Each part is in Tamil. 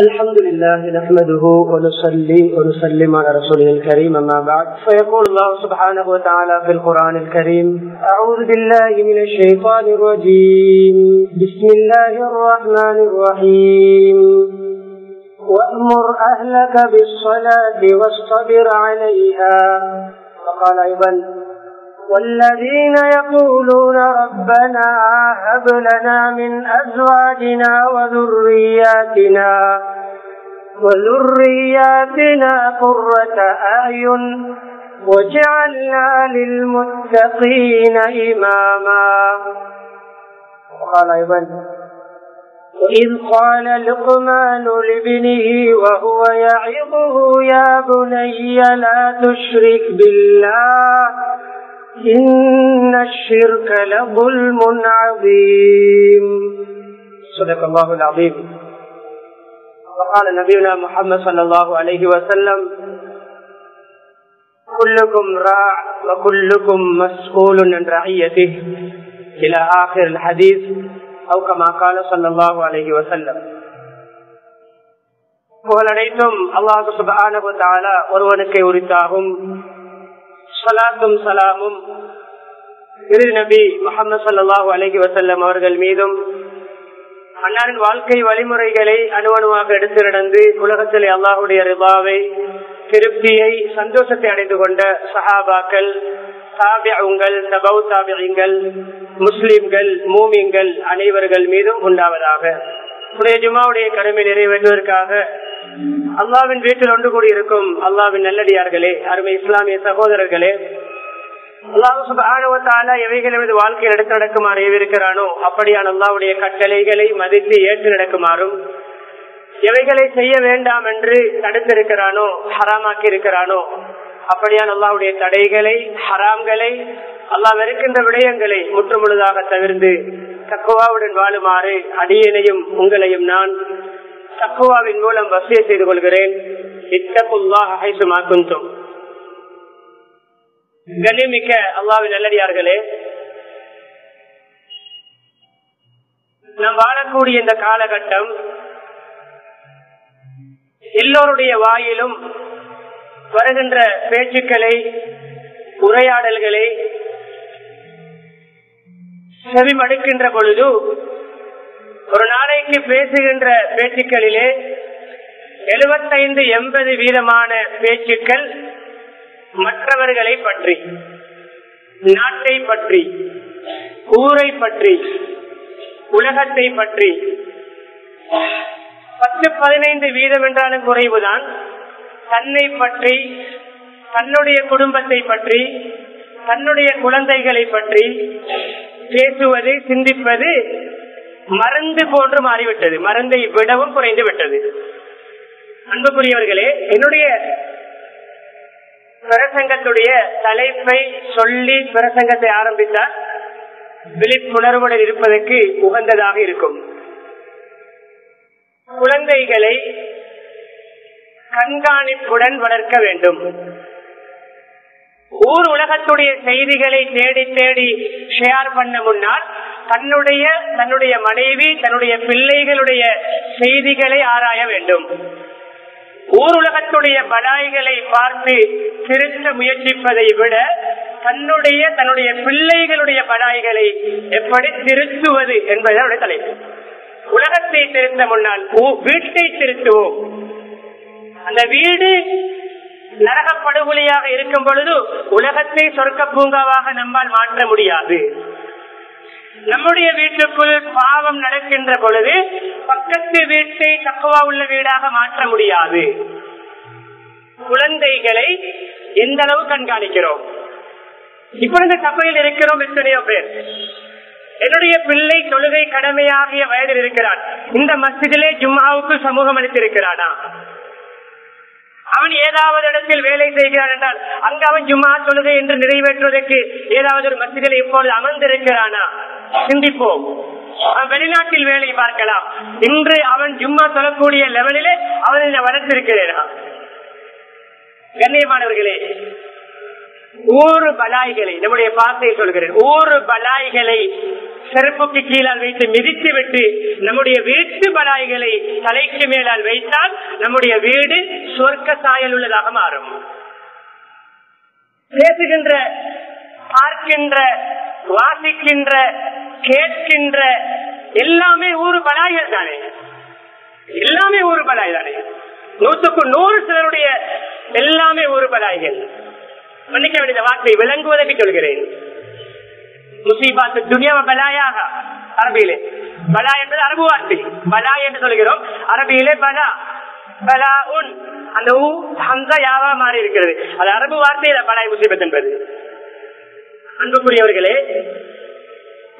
अल्हम्दुलिल्लाह नहमदुहु व नुसल्ली व नुसल्लिम अला रसूलिल करीम अम्मा बाद फयक़ूल अल्लाह सुब्हानहु व तआला फ़िल क़ुरानिल करीम अऊज़ु बिल्लाहि मिनश शैतानिर रजीम बिस्मिल्लाहिर रहमानिर रहीम वअमुर अहलका बिस्सलाति वस्ताबिर अलैहा वक़ाल अय्यबन والذين يقولون ربنا هب لنا من أزواجنا وذرياتنا قرة أعين واجعلنا للمتقين إماما. وقال أيضا وإذ قال لقمان لابنه وهو يعظه يا بني لا تشرك بالله إن الشرك لظلم عظيم. صدق الله العظيم. وقال نبينا محمد صلى الله عليه وسلم كلكم راع وكلكم مسؤول عن رعيته إلى آخر الحديث أو كما قال صلى الله عليه وسلم. ولديتم الله سبحانه وتعالى ورونك يورثاهم சலாத்தும் சலாமும் இறுதி நபி முஹம்மது ஸல்லல்லாஹு அலைஹி வஸல்லம் அவர்கள் மீதும் அன்னாரின் வாழ்க்கை வழிமுறைகளை அணுவணுவாக எடுத்து நடந்து உலகத்திலே அல்லாஹ்வுடைய ரிபாவை திருப்தியை சந்தோஷத்தை அடைந்து கொண்ட சஹாபாக்கள் தாபிஉங்கள் தபவு தாபிஈங்கள் முஸ்லிம்கள் மூமின்கள் அனைவர்கள் மீதும் உண்டாவதாக. புனித ஜுமாவுடைய கடமை நிறைவேற்றுவதற்காக அல்லாவின் வீட்டில் ஒன்று கூடியிருக்கும் அல்லாவின் நல்லடியார்களே, அருமை இஸ்லாமிய சகோதரர்களே, அல்லாஹ் சுப்ஹானஹு வ தஆலா எவைகளது வாழ்க்கையில் எடுத்து நடக்குமாறு ஏவிருக்கிறானோ அப்படியான அல்லாஹ்வுடைய கட்டளைகளை மதித்து ஏற்று நடக்குமாறும், எவைகளை செய்ய வேண்டாம் என்று தடுத்திருக்கிறானோ ஹராமாக்கி இருக்கிறானோ அப்படியான அல்லாஹ்வுடைய தடைகளை ஹராம்களை அல்லாஹ் வெறுக்கின்ற விடயங்களை முற்றுமுழுதாக தவிர்த்து தக்வாவுடன் வாழுமாறு அடியேனையும் உங்களையும் நான் தக்வாவின் மூலம் வசிய செய்து கொள்கிறேன். இத்தகுல்லாஹ் ஹைஸுமா குன்தும். கண்ணியமிக்க அல்லாஹ்வின் நல்லடியார்களே, நாம் வாழக்கூடிய இந்த காலகட்டம் எல்லோருடைய வாயிலும் வருகின்ற பேச்சுக்களை உரையாடல்களை செவிமடுக்கின்ற பொழுது ஒரு நாளைக்கு பேசுகின்ற பேச்சுக்களிலே 75-80% பேச்சுக்கள் மற்றவர்களை பற்றி, நாட்டை பற்றி, ஊரை பற்றி, உலகத்தை பற்றி. 10-15% என்றாலும் குறைவுதான். தன்னை பற்றி, தன்னுடைய குடும்பத்தை பற்றி, தன்னுடைய குழந்தைகளை பற்றி பேசுவது சிந்திப்பது மறந்து போன்று மாறிவிட்டது, மறந்தை விடவும் குறைந்து விட்டது. அன்புக்குரியவர்களே, என்னுடைய பிரசங்கத்துடைய தலைப்பை சொல்லி பிரசங்கத்தை ஆரம்பித்தால் விழிப்புணர்வுடன் இருப்பதற்கு உகந்ததாக இருக்கும். குழந்தைகளை கண்காணிப்புடன் வளர்க்க வேண்டும். ஊர் உலகத்துடைய செய்திகளை தேடி தேடி ஷேர் பண்ண முன்னால் தன்னுடைய மனைவி தன்னுடைய பிள்ளைகளுடைய செய்திகளை ஆராய வேண்டும். ஊர் உலகத்துடைய பலாய்களை பார்த்து திருத்த முயற்சிப்பதை விட தன்னுடைய பிள்ளைகளுடைய பலாய்களை எப்படி திருத்துவது என்பது அவருடைய தலைப்பு. உலகத்தை திருத்த முன்னால் வீட்டை திருத்துவோம். அந்த வீடு நரகப்படுகொலையாக இருக்கும் பொழுது உலகத்தை சொர்க்க பூங்காவாக நம்மால் மாற்ற முடியாது. நம்முடைய வீட்டுக்குள் பாவம் நடக்கின்ற பொழுது பக்கத்து வீட்டை தக்குவா உள்ள வீடாக மாற்ற முடியாது. குழந்தைகளை எந்த அளவு கண்காணிக்கிறோம்? இப்பொழுது சபையில் இருக்கிறோம் எத்தனையோ பேர். என்னுடைய பிள்ளை தொழுகை கடமையாகிய வயதில் இருக்கிறான். இந்த மஸ்ஜிதிலே ஜும்ஆவுக்கு சமூகம் அளித்திருக்கிறானா? அவன் ஏதாவது இடத்தில் வேலை செய்கிறான் என்றால் அங்கு அவன் ஜும்ஆ தொழுகை என்று நிறைவேற்றுவதற்கு ஏதாவது ஒரு மஸ்ஜிதிலே இப்பொழுது அமர்ந்திருக்கிறானா? சிந்திப்போம். அவன் வெளிநாட்டில் வேலை பார்க்கலாம். இன்று அவன் ஜும்ஆ தொழக்கூடிய லெவலிலே அவன் வளர்த்திருக்கிறான். கண்ணியமானவர்களே, ஊறு பலாய்களை நம்முடைய பாசையை சொல்கிறேன், ஊறு பலாய்களை செருப்புக்கு கீழால் வைத்து மிதித்து விட்டு நம்முடைய வீட்டு பலாய்களை தலைக்கு மேலால் வைத்தால் நம்முடைய வீடு சொர்க்க சாயல் உள்ளதாக மாறும். பேசுகின்ற, பார்க்கின்ற, வாசிக்கின்ற, கேட்கின்ற எல்லாமே ஊறு பலாய்கள் தானே, எல்லாமே ஊறு பலாய் தானே. 100க்கு 100 சிலருடைய எல்லாமே ஊறு பலாய்கள். மன்னிக்க வேண்டிய வார்த்தை விளங்குவதற்கு சொல்கிறேன். முசீபாத்து துனியாவை பலாயாக அரபியிலே பலா என்பது அரபு வார்த்தை, பலா என்று சொல்கிறோம். அரபியிலே பலா, பலா உன் அந்த ஊ ஹம்சா யாவா மாறி இருக்கிறது. அது அரபு வார்த்தையில பலாய் முசீபத் என்பது. அன்புக்குரியவர்களே,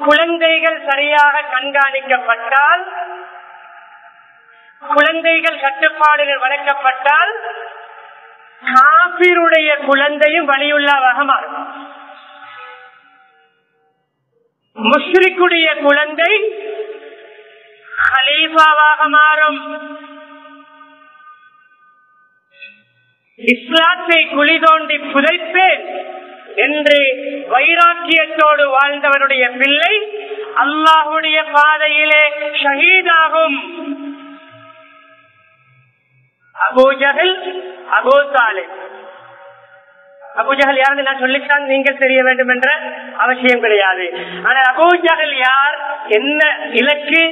குழந்தைகள் சரியாக கண்காணிக்கப்பட்டால், குழந்தைகள் கட்டுப்பாடுகள் வளர்க்கப்பட்டால் காபிருடைய குழந்தையும் வலியுள்ளாவாக மாறும். முஷ்ரிக்குடைய குழந்தை ஹலீஃபாவாக மாறும். இஸ்லாத்தை குழி தோண்டி புதைப்பேன் என்று வைராக்கியத்தோடு வாழ்ந்தவனுடைய பிள்ளை அல்லாஹுடைய பாதையிலே ஷஹீதாகும். Abu Jahl, Abu Talib. Abu Jahl யார் நான் சொல்லித்தான் நீங்கள் தெரிய வேண்டும் என்ற அவசியம் கிடையாது. ஆனால் அபூ ஜஹல் யார், என்ன இலக்கு,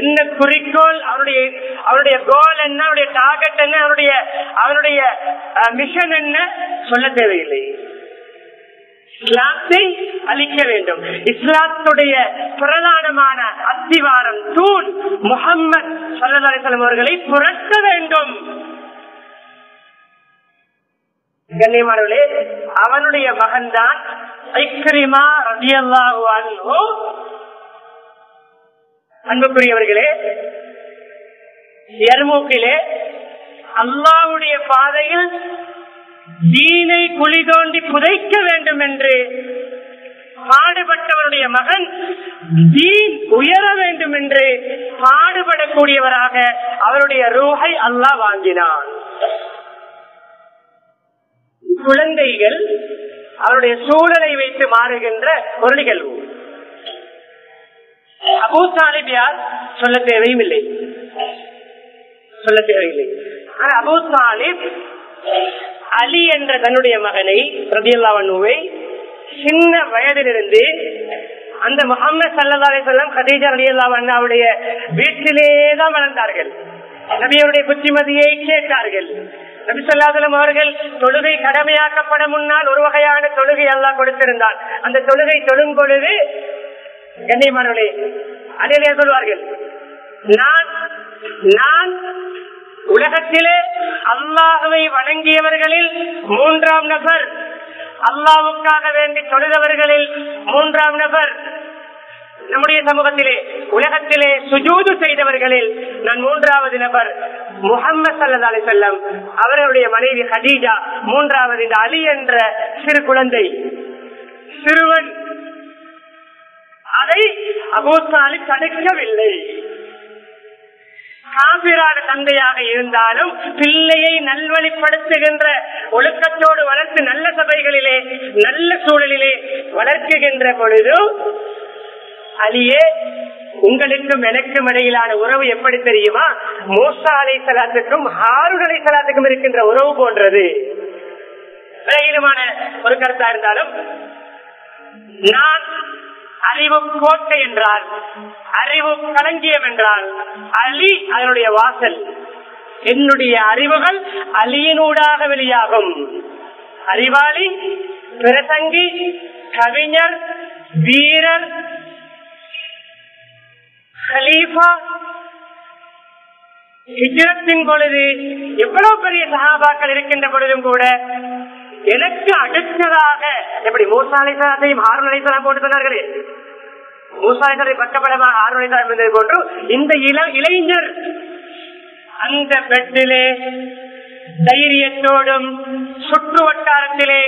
என்ன குறிக்கோள், அவருடைய அவருடைய கோல் என்ன, அவருடைய டார்கெட் என்ன, அவருடைய அவருடைய மிஷன் என்ன சொல்ல தேவையில்லை. இஸ்லாத்தை அழிக்க வேண்டும். இஸ்லாத்துடைய பிரதானமான அஸ்திவாரம் தூண் முஹம்மது ஸல்லல்லாஹு அலைஹி வஸல்லம் அவர்களை புரட்ட வேண்டும். கண்ணியமானவர்களே, அவனுடைய மகன்தான் இக்ரிமா ரலியல்லாஹு அன்ஹு. அன்புக்குரியவர்களே, யர்மூக்கிலே அல்லாஹ்வுடைய பாதையில் தீனை குழி தோண்டி புதைக்க வேண்டும் என்று பாடுபட்டவருடைய மகன் தீன் உயர வேண்டும் என்று பாடுபடக்கூடியவராக அவருடைய ரூஹை அல்லாஹ் வாங்கினான். குழந்தைகள் அவருடைய சூழலை வைத்து மாறுகின்ற ஒரு நிகழ்வு. அபூ தாலிப் யார் சொல்ல தேவையும் இல்லை, சொல்ல தேவையில்லை. ஆனால் அபூ தாலிப் அலி என்ற தன்னுடைய மகனை ரலியல்லாஹு அன்ஹுவை சின்ன வயதிலிருந்து அந்த முஹம்மது ஸல்லல்லாஹு அலைஹி வஸல்லம் கதீஜா ரலியல்லாஹு அன்ஹாவுடைய வீட்டிலேயே தான் வளர்ந்தார்கள். நபியுடைய புத்திமதியை கேட்டார்கள். நபி ஸல்லல்லாஹு அலைஹி வஸல்லம் அவர்கள் தொழுகை கடமையாக்கப்பட முன்னால் ஒரு வகையான தொழுகை அல்லாஹ் கொடுத்திருந்தார். அந்த தொழுகை தொழும் பொழுது கண்ணியமானவர்களே அதையிலே சொல்வார்கள், நான் உலகத்திலே அல்லாஹ்வை வணங்கியவர்களில் மூன்றாம் நபர், அல்லாஹ்வுக்காக வேண்டி தொழுதவர்களில் மூன்றாம் நபர், நம்முடைய சமூகத்திலே உலகத்திலே சுஜூது செய்தவர்களில் நான் மூன்றாவது நபர், முஹம்மது ஸல்லல்லாஹு அலைஹி வஸல்லம் அவருடைய மனைவி ஹதீஜா மூன்றாவது. இந்த அலி என்ற சிறு குழந்தை, சிறுவன், அதை அபூ தாலிப் தடுக்கவில்லை. காபிரான தந்தையாக இருந்தாலும் பிள்ளையை நல்வழிப்படுத்துகின்ற ஒழுக்கத்தோடு வளர்த்து நல்ல சபைகளிலே நல்ல சூழலிலே வளர்க்குகின்ற பொழுது, அலியே உங்களுக்கும் எனக்கும் இடையிலான உறவு எப்படி தெரியுமா, மூசா அலைஹிஸ்ஸலாத்துக்கும் ஹாரூன் அலைஹிஸ்ஸலாத்துக்கும் இருக்கின்ற உறவு போன்றது. விரைவிலுமான ஒரு கருத்தா இருந்தாலும் நான் அறிவு கோட்டை என்றால், அறிவு களஞ்சியம் என்றால் அலி அதனுடைய வாசல். என்னுடைய அறிவுகள் அலியினூடாக வெளியாகும். அறிவாளி, பிரசங்கி, கவிஞர், வீரர், கலீஃபா, ஹிஜ்ரத்தின் பொழுது எவ்வளவு பெரிய சஹாபாக்கள் இருக்கின்ற பொழுதும் கூட எனக்கு அடுத்ததாக எப்படி மூசா அலைஹிஸ்ஸலாத்தையும் ஹாரூன் அலைஹிஸ்ஸலாம் போட்டு சொன்னார்களே, மூசா அலைஹிஸ்ஸலாத்தை பக்கபலமாக ஹாரூன் அலைஹிஸ்ஸலாம் என்பதை போன்று இந்த இளைஞர் அந்த பெட்டிலே தைரியத்தோடும் சுற்று வட்டாரத்திலே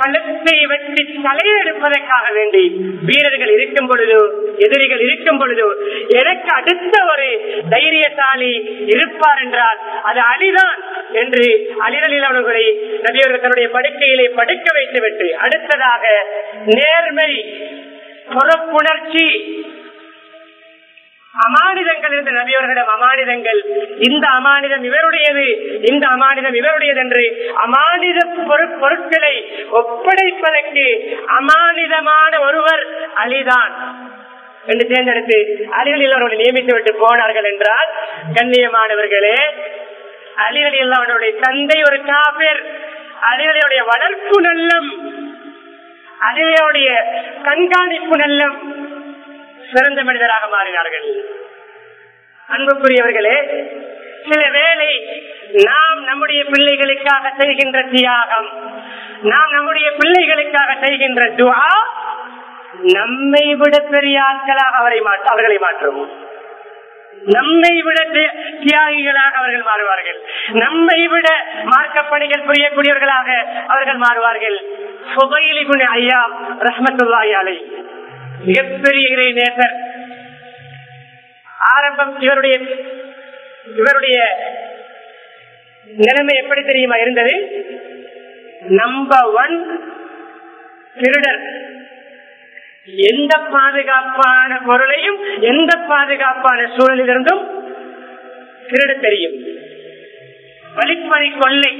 கழுத்தை வெட்டி தலையெடுப்பதற்காக வேண்டி வீரர்கள் இருக்கும் பொழுது, எதிரிகள் இருக்கும் பொழுது எனக்கு அடுத்த ஒரு தைரியசாலி இருப்பார் என்றால் அது அலிதான். என்று அலிரலில் அவர்களை நபி அவர்கள் தன்னுடைய படுக்கையிலே படுக்க வைத்துவிட்டு அடுத்ததாக நேர்மை, பொறுப்புணர்ச்சி, அமானிதங்கள் இருந்த நபி அவர்களிடம் அமானிதங்கள், இந்த அமானிதம் இவருடையது, இந்த அமானிதம் இவருடையது என்று அமானித பொருட்களை ஒப்படைப்பதற்கு அமானிதமான ஒருவர் அலிதான் என்று தேர்ந்தெடுத்து அலிகளில் அவர்களை நியமித்துவிட்டு போனார்கள் என்றால், கண்ணியமானவர்களே, அலிகளில் அவனுடைய தந்தை ஒரு காபிர், அலிகளுடைய வளர்ப்பு நல்லம், அலிகளுடைய கண்காணிப்பு நல்லம், சிறந்த மனிதராக மாறினார்கள். அன்புக்குரியவர்களே, சில வேளை நாம் நம்முடைய பிள்ளைகளுக்காக செய்கின்ற தியாகம், நாம் நம்முடைய பிள்ளைகளுக்காக செய்கின்ற துஆ நம்மை விட பெரிய ஆட்களாக அவர்களை மாற்றும். நம்மை விட தியாகிகளாக அவர்கள் மாறுவார்கள். நம்மை விட மார்க்கப் பணிகள் புரியக்கூடியவர்களாக அவர்கள் மாறுவார்கள். சுபைல் இப்னு அய்யாம் ரஹ்மத்துல்லாஹி அலைஹி மிகப்பெரிய இறை நேசர். ஆரம்பம் இவருடைய நிலைமை எப்படி தெரியுமா இருந்தது? நம்பர் 1 திருடர். எந்த பாதுகாப்பான பொருளையும் எந்த பாதுகாப்பான சூழலிலிருந்தும் திருட தெரியும். வழிப்பறி, கொள்ளை,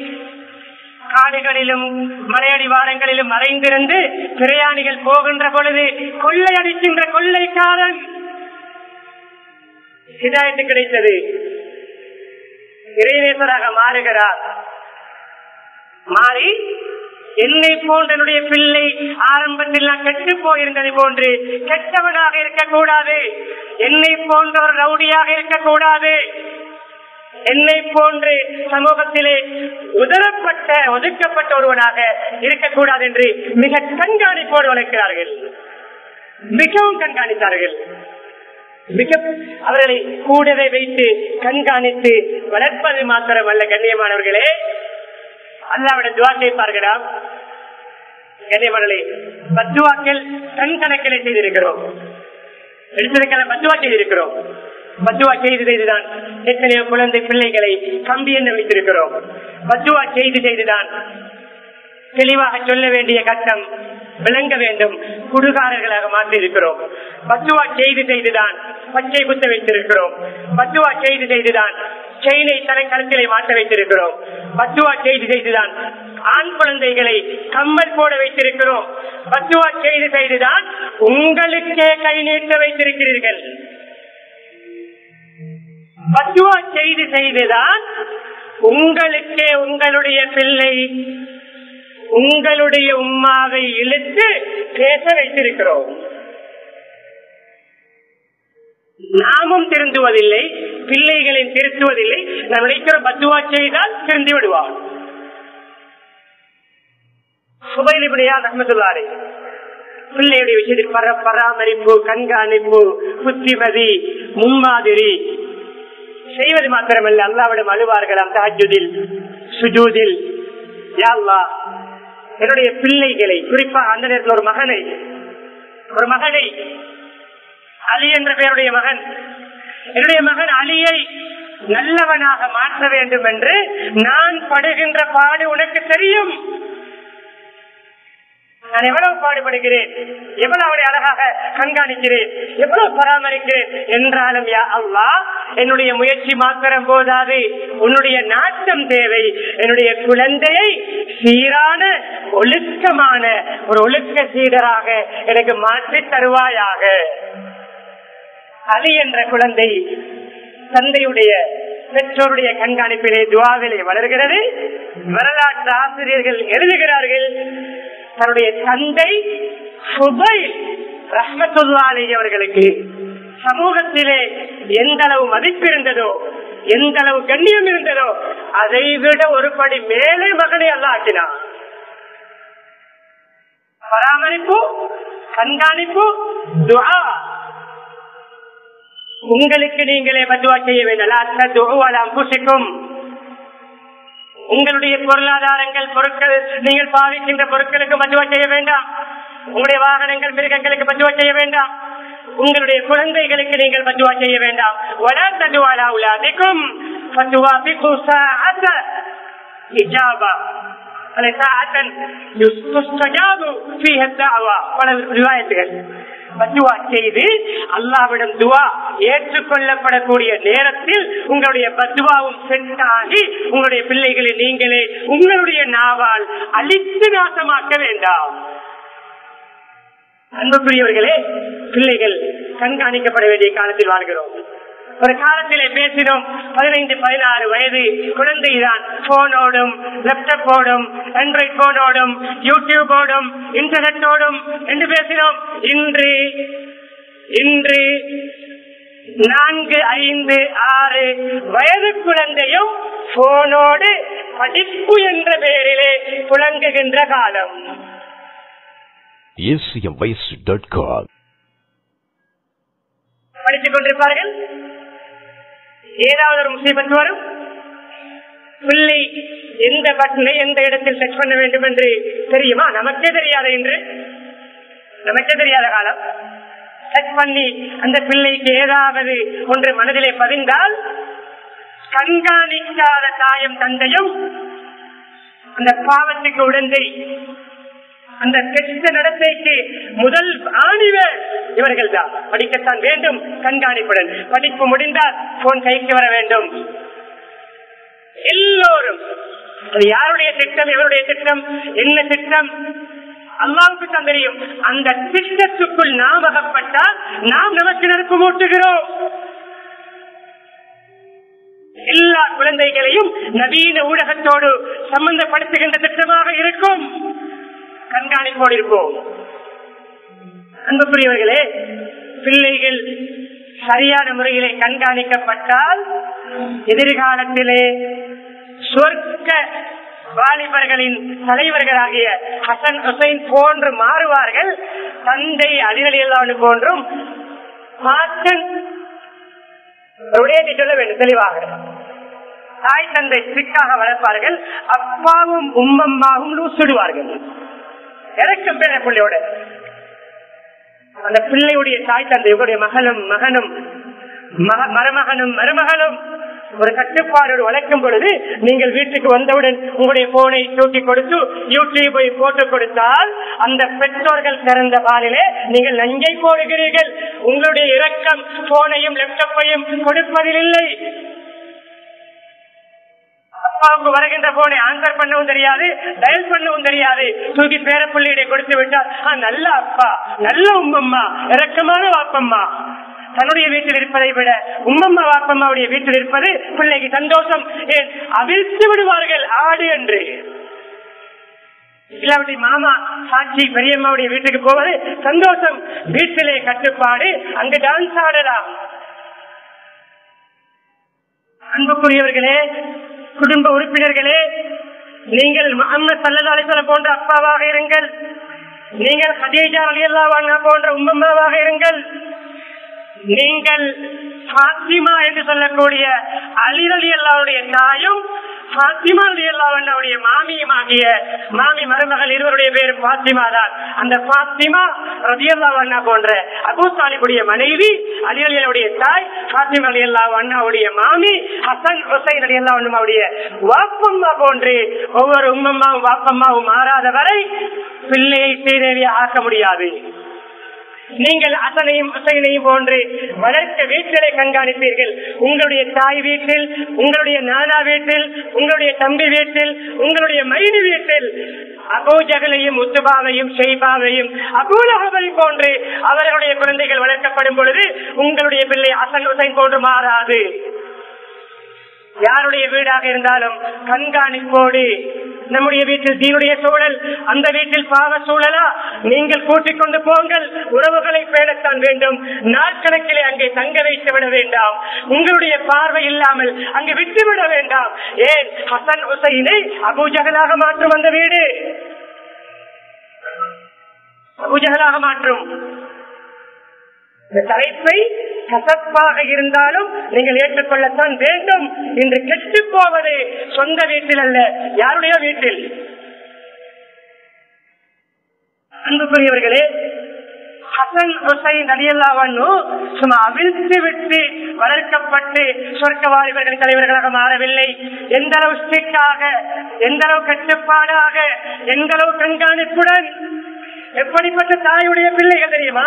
காடுகளிலும் மலையடிவாரங்களிலும் மறைந்திருந்து பிரயாணிகள் போகின்ற பொழுது கொள்ளையடிக்கின்ற கொள்ளைக்காரன். ஹிதாயத்து கிடைத்தது, இறைநேசராக மாறுகிறார். மாறி என்னை போன்ற என்னுடைய பிள்ளை ஆரம்பத்தில் நான் கெட்டு போயிருந்தது போன்று கெட்டவனாக இருக்கக்கூடாது, என்னை போன்ற ஒரு ரவுடியாக இருக்கக்கூடாது, என்னை போன்று சமூகத்திலே உதரப்பட்ட ஒதுக்கப்பட்ட ஒருவனாக இருக்கக்கூடாது என்று மிக கண்காணிப்போடு வளர்க்கிறார்கள். மிகவும் கண்காணித்தார்கள். அவர்களை கூடவே வைத்து கண்காணித்து வளர்ப்பது மாத்திரமல்ல, கண்ணியமானவர்களே, அல்லாஹ்விடம் துஆ செய்வார்களா? கண்ணியமானவர்களே, பத்துவாக்கள் கண் கணக்கிலே செய்திருக்கிறோம், எடுத்திருக்கிற பத்துவா செய்திருக்கிறோம். பத்துவா செய்து செய்துதான் எத்தனையோ குழந்தை பிள்ளைகளை கம்பி என்று வைத்திருக்கிறோம். பத்துவா செய்து செய்துதான் தெளிவாக சொல்ல வேண்டிய கட்டம் விளங்க வேண்டும், குடுகாரர்களாக மாற்றியிருக்கிறோம். பத்துவா செய்து செய்துதான் பச்சை குத்த வைத்திருக்கிறோம். பத்துவா செய்து செய்துதான் செயினை தலை கருத்திலே மாற்ற வைத்திருக்கிறோம். பத்துவா செய்து செய்துதான் ஆண் குழந்தைகளை கம்பல் போட வைத்திருக்கிறோம். பத்துவா செய்து செய்துதான் உங்களுக்கே கை நீட்ட வைத்திருக்கிறீர்கள். பத்துவா செய்து செய்துதான் உங்களுக்கே உங்களுடைய பிள்ளை உங்களுடைய உம்மாவை இழுத்து பேச வைத்திருக்கிறோம். நாமும் திருந்துவதில்லை, பிள்ளைகளை திருத்துவதில்லை. நாம் நினைக்கிற பத்துவா செய்தால் திருந்து விடுவார். சுபைல் இப்னு அய்யாம் ரஹ்மத்துல்லாஹி அலைஹி பிள்ளையுடைய விஷயத்தில் பராமரிப்பு, கண்காணிப்பு, புத்திமதி, முன்மாதிரி செய்வது மாத்திரமல்ல, அல்லாஹ்விடம் அழுவார்களாம் தஹஜ்ஜுதில், சுஜூதில். யா அல்லாஹ், என்னுடைய பிள்ளைகளை, குறிப்பாக அந்த நேரத்தில் ஒரு மகனை அலி என்ற பெயருடைய மகன், என்னுடைய மகன் அலியை நல்லவனாக மாற்ற வேண்டும் என்று நான் படுகின்ற பாடு உனக்கு தெரியும். நான் எவ்வளவு பாடுபடுகிறேன், எவ்வளவு அவனை அழகாக கண்காணிக்கிறேன், எவ்வளவு பராமரிக்கிறேன் என்றாலும் யா அல்லாஹ், என்னுடைய முயற்சி மாத்திரம் போதாது, உன்னுடைய நாட்டம் தேவை. என்னுடைய குழந்தையை சீரான ஒழுக்கமான ஒரு ஒழுக்க சீடராக எனக்கு மாற்றி தருவாயாக. அலி என்ற குழந்தை தந்தையுடைய பெற்றோருடைய கண்காணிப்பிலே துஆவிலே வளர்கிறது. வரலாற்று ஆசிரியர்கள் எழுதுகிறார்கள், தன்னுடைய தந்தை சுபைல் ரஹ்மத்துல்லாஹி அலைஹி அவர்களுக்கு சமூகத்திலே எந்த அளவு மதிப்பு இருந்ததோ, எந்த அளவு கண்ணியம் இருந்ததோ, அதை விட ஒரு படி மேலே மகனை அல்லாஹ் ஆக்கினான். பராமரிப்பு, கண்காணிப்பு, துஆ. உங்களுக்கு நீங்களே பதுவா செய்ய வேண்டும். உங்களுடைய பொருளாதாரங்கள், பொருட்கள், நீங்கள் பாவிக்கின்ற பொருட்களுக்கு பதுவா செய்ய வேண்டாம். உங்களுடைய வாகனங்கள், மிருகங்களுக்கு பதுவா செய்ய வேண்டாம். உங்களுடைய குழந்தைகளுக்கு நீங்கள் பதுவா செய்ய வேண்டாம். إجابة على ساعة تستجاب فيها الدعوة رواية பதுவா செய்து அல்லாஹ்விடம் துஆ ஏற்றுக்கொள்ளப்படக்கூடிய நேரத்தில் உங்களுடைய பதுவாவும் சென்றாகி உங்களுடைய பிள்ளைகளை நீங்களே உங்களுடைய நாவால் அழித்து நாசமாக்க வேண்டாம். அன்புக்குரியவர்களே, பிள்ளைகள் கண்காணிக்கப்பட வேண்டிய காலத்தில் வாழ்கிறோம். ஒரு காலத்திலே பேசினோம், 15-16 வயது குழந்தைதான் போனோடும் லேப்டாப்போடும் ஆண்ட்ராய்ட் போனோடும் யூடியூபோடும் இன்டர்நெட்டோடும் என்று பேசினோம். இன்று 4, 5, 6 வயது குழந்தையும் போனோடு படிப்பு என்ற பெயரிலே புழங்குகின்ற காலம். படித்துக் கொண்டிருப்பார்கள். ஏதாவது ஒரு முசீபத்து வரும், பிள்ளை எந்த பட்டனை எந்த இடத்தில் டச் பண்ண வேண்டும் என்று தெரியுமா? நமக்கே தெரியாது. என்று நமக்கே தெரியாத காலம். டச் பண்ணி அந்த பிள்ளைக்கு ஏதாவது ஒன்று மனதிலே பதிந்தால் கண்காணிக்காத தாயும் தந்தையும் அந்த பாவத்துக்கு உடந்தை, அந்த கெட்ட நடத்தைக்கு முதல் ஆணிவர் இவர்கள் தான். படிக்கத்தான் வேண்டும், கண்காணிப்புடன். படிப்பு முடிந்தால் போன் கைக்கு வர வேண்டும். எல்லோரும் யாருடைய திட்டம், எவருடைய திட்டம், என்ன திட்டம், அல்லாவுக்கு தான் தெரியும். அந்த திட்டத்துக்குள் நாம் அகப்பட்டால் நாம் நமக்கு நெருப்பு மூட்டுகிறோம். எல்லா குழந்தைகளையும் நவீன ஊடகத்தோடு சம்பந்தப்படுத்துகின்ற திட்டமாக இருக்கும். கண்காணிப்போடு இருப்போம். அன்புக்குரியவர்களே, பிள்ளைகள் சரியான முறையிலே கண்காணிக்கப்பட்டால் எதிர்காலத்திலே சொர்க்க வாலிபர்களின் தலைவர்களாகிய ஹசன் ஹுசைன் போன்று மாறுவார்கள். தந்தை அலிரலி அல்லாஹு போன்றும் சொல்ல வேண்டும் தெளிவாக. தாய் தந்தை சிக்காக வளர்ப்பார்கள். அப்பாவும் உம்மம்மாவும் லூசுடுவார்கள். இறக்கம் பெற பிள்ளையோட அந்த பிள்ளையுடைய தாய் தந்தை இவருடைய மகளும் மகனும் மருமகனும் மருமகளும் ஒரு கட்டுப்பாடு வளர்க்கும் பொழுது நீங்கள் வீட்டுக்கு வந்தவுடன் உங்களுடைய போனை தூக்கி கொடுத்து யூடியூபை போட்டு கொடுத்தால் அந்த பெற்றோர்கள் திறந்த பாலிலே நீங்கள் நஞ்சை போடுகிறீர்கள். உங்களுடைய இறக்கம் போனையும் லேப்டாப்பையும் கொடுப்பதில் இல்லை. அப்பாவுக்கு வருகின்ற போனை ஆன்சர் பண்ணவும் தெரியாது, டயல் பண்ணவும் தெரியாது. தூக்கி பேர பிள்ளையிட கொடுத்து விட்டால் நல்ல அப்பா, நல்ல உம்மம்மா, இரக்கமான வாப்பம்மா. தன்னுடைய வீட்டில் இருப்பதை விட உம்மம்மா வாப்பம்மாவுடைய வீட்டில் இருப்பது பிள்ளைக்கு சந்தோஷம். ஏன் அவிழ்த்து விடுவார்கள் ஆடு என்று. இல்லாவட்டி மாமா சாட்சி பெரியம்மாவுடைய வீட்டுக்கு போவது சந்தோஷம். வீட்டிலே கட்டுப்பாடு. அங்கு டான்ஸ் ஆடலாம். அன்புக்குரியவர்களே, குடும்ப உறுப்பினர்களே, நீங்கள் முஹம்மது ஸல்லல்லாஹு அலைஹி வஸல்லம் போன்ற அப்பாவாக இருங்கள். நீங்கள் கதீஜா ரலியல்லாஹு அன்ஹா போன்ற உம்மம்மாவாக இருங்கள். நீங்கள் ஃபாத்திமா என்று சொல்லக்கூடிய அலி ரலியல்லாஹுடைய தாயும் ஃபாத்திமா ரலியல்லாஹு அன்ஹாவுடைய மாமியுமாகிய மாமி மருமகள் இருவருடைய பேர் ஃபாத்திமா தான். அந்த ஃபாத்திமா ரலியல்லாஹு அன்ஹா போன்ற அபூ தாலிபுடைய மனைவி, அலி ரலியல்லாஹுடைய தாய், ஃபாத்திமா ரலியல்லாஹு அன்ஹாவுடைய மாமி, ஹசன் ஹுசைன் ரலியல்லாஹு அன்ஹாவுடைய வாப்பம்மா போன்று ஒவ்வொரு உம்மம்மாவும் வாப்பம்மாவும் மாறாத வரை பிள்ளையை சீரேறிய ஆக்க முடியாது. நீங்கள் அசனையும் அசைனையும் போன்று வளர்த்த வீட்டிலே கண்காணிப்பீர்கள். உங்களுடைய தாய் வீட்டில், உங்களுடைய நானா வீட்டில், உங்களுடைய தம்பி வீட்டில், உங்களுடைய மைனி வீட்டில் அபூ ஜஹலையும் உத்பாவையும் ஷைபாவையும் அபூ லஹபை போன்று அவர்களுடைய குழந்தைகள் வளர்க்கப்படும் பொழுது உங்களுடைய பிள்ளை ஹசன் ஹுசைன் போன்று மாறாது. யாருடைய வீடாக இருந்தாலும் கண்காணிப்போடு. நம்முடைய வீட்டில் தீனுடைய சூழல், அந்த வீட்டில் பாவ சூழலா? நீங்கள் கூட்டிக் கொண்டு போங்கள். உறவுகளை பேணத்தான் வேண்டும். நாட்கணக்கிலே அங்கே தங்க வைத்து விட வேண்டாம். உங்களுடைய பார்வை இல்லாமல் அங்கு விட்டுவிட வேண்டாம். ஏன் ஹசன் ஹுசைனை அபூ ஜஹலாக மாற்றும். அந்த வீடு அபூ ஜஹலாக மாற்றும். தலைப்பை கசப்பாக இருந்தாலும் நீங்கள் ஏற்றுக்கொள்ளத்தான் வேண்டும். இன்று கெட்டு போவது சொந்த வீட்டில் அல்ல, யாருடைய வீட்டில். அன்புக்குரியவர்களே, ஹசன் ஹுசைன் ரலியல்லாஹு அன்ஹு சும்மா அவிழ்த்து விட்டு வளர்க்கப்பட்டு சொர்க்கவாதிகளின் தலைவர்களாக மாறவில்லை. எந்த அளவு ஸ்ட்ரிக்டாக, எந்த அளவு கட்டுப்பாடாக, எந்த அளவு கண்காணிப்புடன், எப்படிப்பட்ட தாயுடைய பிள்ளைகள் தெரியுமா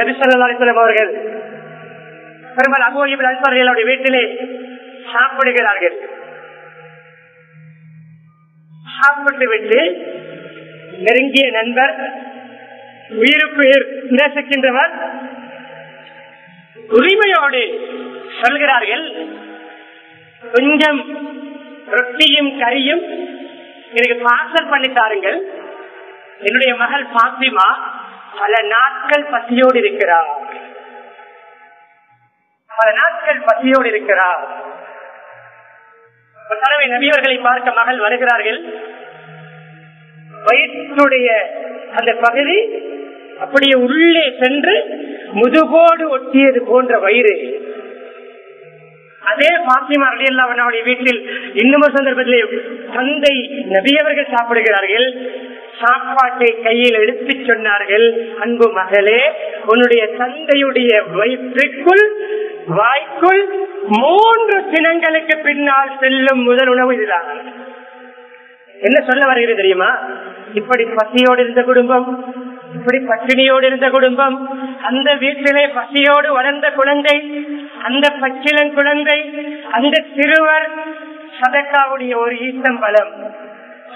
நபி ஸல்லல்லாஹு அலைஹி வஸல்லம் அவர்கள். பெருமாள் அபூ இப்னு அன்சாரி அவருடைய வீட்டிலே சாப்பிடுகிறார்கள். சாப்பிட்டு விட்டு நெருங்கிய நண்பர், உயிருக்கு உயிர் நேசிக்கின்றவர் உரிமையோடு சொல்கிறார்கள், கொஞ்சம் ரொட்டியும் கறியும் எனக்கு பார்சல் பண்ணி தாருங்கள், என்னுடைய மகள் பாத்திமா பல நாட்கள் பசியோடு இருக்கிறார், பல நாட்கள் பசியோடு இருக்கிறார். தலைமை நபியவர்களை பார்க்க மகள் வருகிறார்கள். வயிற்றுடைய அந்த பகுதி அப்படியே உள்ளே சென்று முதுகோடு ஒட்டியது போன்ற வயிறு. அதே பாத்திமா ரலியல்லாஹு அன்ஹாவுடைய வீட்டில் இன்னும் சந்தர்ப்பத்திலே தந்தை நபியவர்கள் சாப்பிடுகிறார்கள். சாப்பாட்டை கையில் எடுத்து சொன்னார்கள், அன்பு மகளே, உன்னுடைய தந்தையுடைய வயிற்றுக்குள் வாய்க்குள் 3 தினங்களுக்கு பின்னால் செல்லும் முதல் உணவு இதுதான். என்ன சொல்ல வருகிறது தெரியுமா? இப்படி பசியோடு இருந்த குடும்பம், இப்படி பட்டினியோடு இருந்த குடும்பம், அந்த வீட்டிலே பசியோடு வளர்ந்த குழந்தை, அந்த பச்சிலன் குழந்தை, அந்த சிறுவர் சதக்காவுடைய ஒரு ஈச்சம்பழம்,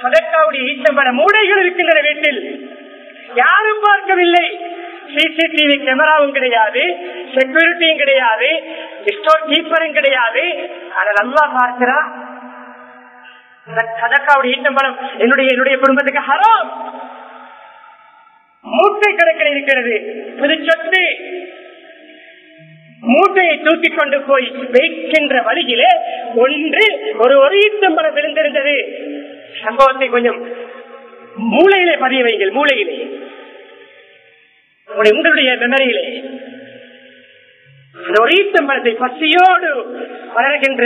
சதக்காவுடைய ஈச்சம்பழம் மூடைகள் இருக்கின்றன வீட்டில். யாரும் பார்க்கவில்லை, சிசிடிவி கேமராவும் கிடையாது, செக்யூரிட்டியும் கிடையாது, ஸ்டோர் கீப்பரும் கிடையாது. ஆனால் அல்லாஹ் பார்க்கிறா. சதக்காவுடைய ஈச்சம்பழம் என்னுடைய குடும்பத்துக்கு ஹராம். மூட்டை கணக்கில் இருக்கிறது. புதுச்சொத்து மூட்டையை தூக்கிக் கொண்டு போய் வைக்கின்ற வழியிலே ஒரு ஈச்சம்பழம் விழுந்திருந்தது. சம்பவத்தை கொஞ்சம் மூளையிலே பதிய வைங்கள், மூளையிலே, உங்களுடைய மெமரியிலே. அந்த ஒரு ஈச்சம்பழத்தை பசியோடு வளர்கின்ற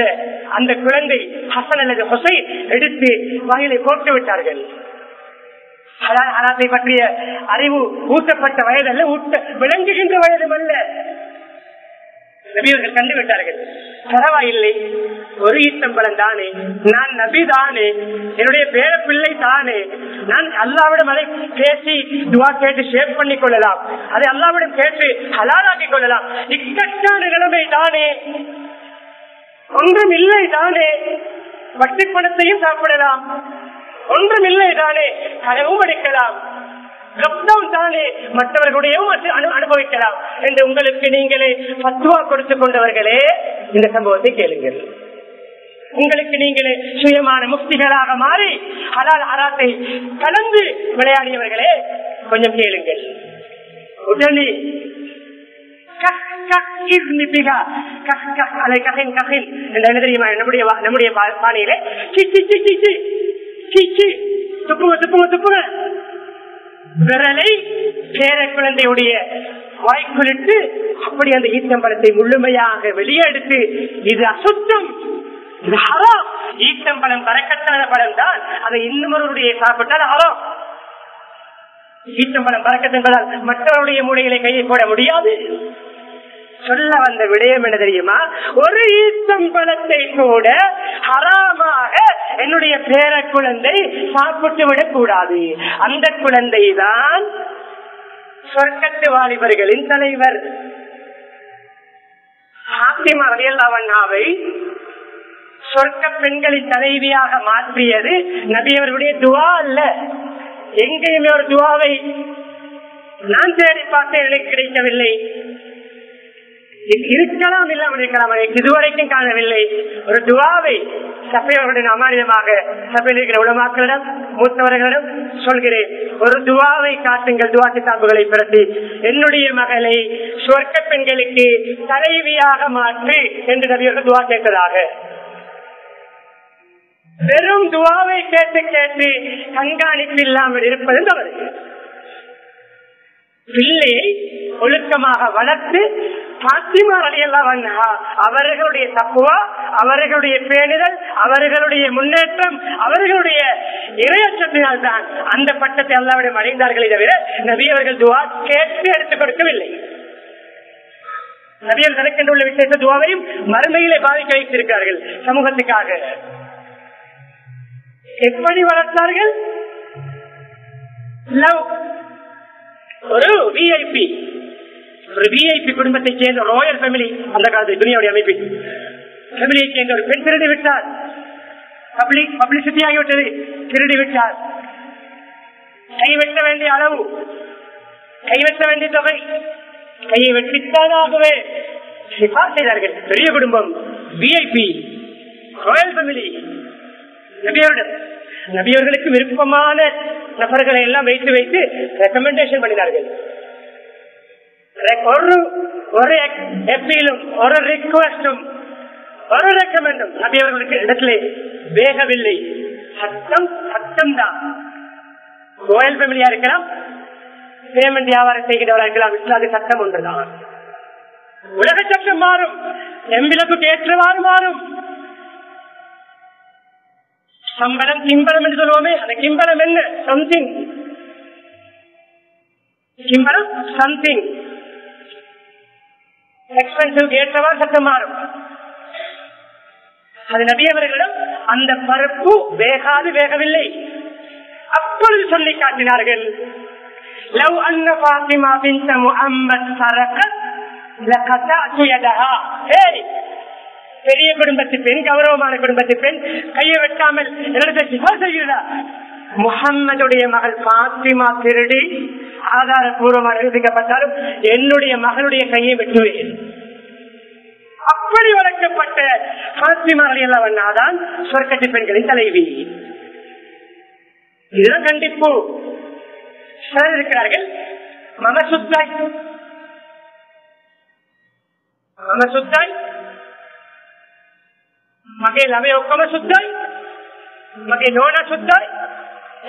அந்த குழந்தை ஹசன் அல்லது ஹுசைன் எடுத்து வாயிலை போட்டு விட்டார்கள். ஹலாலை பற்றிய அறிவு ஊட்டப்பட்ட வயது அல்ல, ஊட்ட விளங்குகின்ற வயதும் அல்ல. நபியவர்கள் கண்டுவிட்டார்கள். பரவாயில்லை, ஒரு ஈச்சம்பழம் தானே, நான் நபி தானே, என்னுடைய பேர பிள்ளை தானே, நான் அல்லாவிடம் அதை பேசி துவா கேட்டு ஷேர் பண்ணி கொள்ளலாம், அதை அல்லாவிடம் கேட்டு ஹலாலாக்கி கொள்ளலாம். இக்கட்டான நிலைமை தானே, ஒன்றும் இல்லை தானே, வட்டி பணத்தையும் சாப்பிடலாம், ஒன்றும் இல்லை தானே, கனவும் அடிக்கலாம், மற்றவர்களுடைய அனுபவிக்கலாம் என்று உங்களுக்கு நீங்களே பத்வா கொடுத்துக் கொண்டவர்களே, இந்த சம்பவத்தை கேளுங்கள். உங்களுக்கு நீங்களே சுயமான முக்திகளாக மாறி ஹலால் ஹராத்தை கலந்து விளையாடியவர்களே, கொஞ்சம் கேளுங்கள். உடனே நம்முடைய பாணியிலே துப்புங்க துப்புங்க துப்புங்க விரலை பேர குழந்தையுடைய வாய்க்குளிட்டு அப்படி அந்த ஈச்சம்பழத்தை முழுமையாக வெளியே எடுத்து, இது அசுத்தம், இது ஹராம். ஈச்சம்பழம் பறக்கத்தான பழம் தான், அதை இன்னொருடைய சாப்பிட்டால் ஹராம். ஈச்சம்பழம் பறக்கத்தென்பதால் மற்றவருடைய மூளைகளை கையை போட முடியாது. சொல்ல வந்த விடயம் என்ன தெரியுமா? ஒரு ஈச்சம்பழத்தை கூட ஹராமாக என்னுடைய பேர குழந்தை சாப்பிட்டு விடக் கூடாது. அந்த குழந்தை தான் சொர்க்கத்து வாலிபர்களின் தலைவர். பாத்திமா ரலியல்லாஹு அன்ஹாவை சொர்க்க பெண்களின் தலைவியாக மாற்றியது நபியவர்களுடைய துவா அல்ல. எங்கேயுமே ஒரு துவாவை நான் தேடி பார்த்தேன், எனக்கு கிடைக்கவில்லை. இருக்கலாம், இல்லாமல் இருக்கலாம், இதுவரைக்கும் காணவில்லை. ஒரு துவாவை சபையவர்களுடன் அமானிதமாக சபையில் இருக்கிற உலமாக்களிடம் மூத்தவர்களிடம் சொல்கிறேன், ஒரு துவாவை காட்டுங்கள், துவா கிதாபுகளை பிரதி என்னுடைய மகளை சொர்க்க பெண்களுக்கு தலைவியாக மாற்று என்று நபியவர்கள் துவா கேட்டதாக. வெறும் துவாவை கேட்டு கேட்டு கண்காணிப்பு இல்லாமல் இருப்பது தவறு. பிள்ளையை ஒழுக்கமாக வளர்த்து பாத்திமா ரலியல்லாஹு அன்ஹா அவர்களுடைய தக்வா பேணுதல், அவர்களுடைய முன்னேற்றம், அவர்களுடைய இறையச்சத்தினால் தான் அந்த பட்டத்தை அல்லாஹ்விடம் அடைந்தார்களே தவிர நபி அவர்கள் துஆ கேட்டு எடுத்துக் கொடுக்கவில்லை. நபிகள் நடக்கின்ற விசேஷ துஆவையும் மறுமையிலே பாதிக்க வைத்திருக்கிறார்கள் சமூகத்துக்காக. எப்படி வளர்த்தார்கள்? ஒரு விஐபி, ஒரு விஐபி குடும்பத்தை சேர்ந்த ராயல் ஃபேமிலி, அந்த காலத்தில் துனியாவுடைய அமைப்பு ஃபேமிலியை சேர்ந்த ஒரு பெண் திருடி விட்டார். பப்ளிசிட்டி ஆகிவிட்டது. திருடி விட்டார். கைவெட்ட வேண்டிய அளவு, கைவெட்ட வேண்டிய தொகை, கையை வெட்டித்தானாகவே சிபார் செய்தார்கள். பெரிய குடும்பம், விஐபி, ராயல் ஃபேமிலி. நபியவர்களுக்கு விருப்பமான நபர்களை எல்லாம் வைத்து வைத்து ரெக்கமெண்டேஷன் பண்ணினார்கள். ஒரு எப்பீலும் ஒரு ரிக்வெஸ்டும் ஒரு ரெக்கமெண்டும் நபியவர்களுக்கு இடத்துல வேகவில்லை. சட்டம் சட்டம் தான். கோயல் ஃபேமிலியா இருக்கலாம், பேமெண்ட் வியாபாரம் செய்கிறவராக இருக்கலாம், இஸ்லாமிய சட்டம் ஒன்றுதான். உலக சட்டம் மாறும், எம்பிளப்புக்கு ஏற்றவாறு மாறும். சம்பளம் கிம்பளம் என்று சொல்லுவோமே, அந்த கிம்பளம் என்ன? சம்திங். கிம்பளம் சம்திங். எக்ஸ்பென்சிவ் ஏற்றவா சட்டம் மாறும். அது நபியவர்களிடம் அந்த பருப்பு வேகாது, வேகவில்லை. அப்பொழுது சொல்லி காட்டினார்கள், லவ் அன்ன ஃபாத்திமா பின்த் முஹம்மத் சரகத் லகதஅது யதஹா. பெரிய குடும்பத்து பெண், கௌரவமான குடும்பத்து பெண், கையை வெட்டாமல் முஹம்மதுடைய மகள் பாத்திமா திருடி ஆதாரபூர்வமாக நிரூபிக்கப்பட்டாலும் என்னுடைய மகளுடைய கையை வெட்டுவேன். அப்படி வளர்க்கப்பட்ட பாத்திமா ரலியல்லாஹு அன்ஹா தான் சொர்க்கத்து பெண்களின் தலைவி. இதெல்லாம் கண்டிப்பு. சிலர் இருக்கிறார்கள் மமசுத்தாய், மமசுத்தாய் මගේ ළමයා ඔක්කොම සුද්ධයි, මගේ නෝනා සුද්ධයි,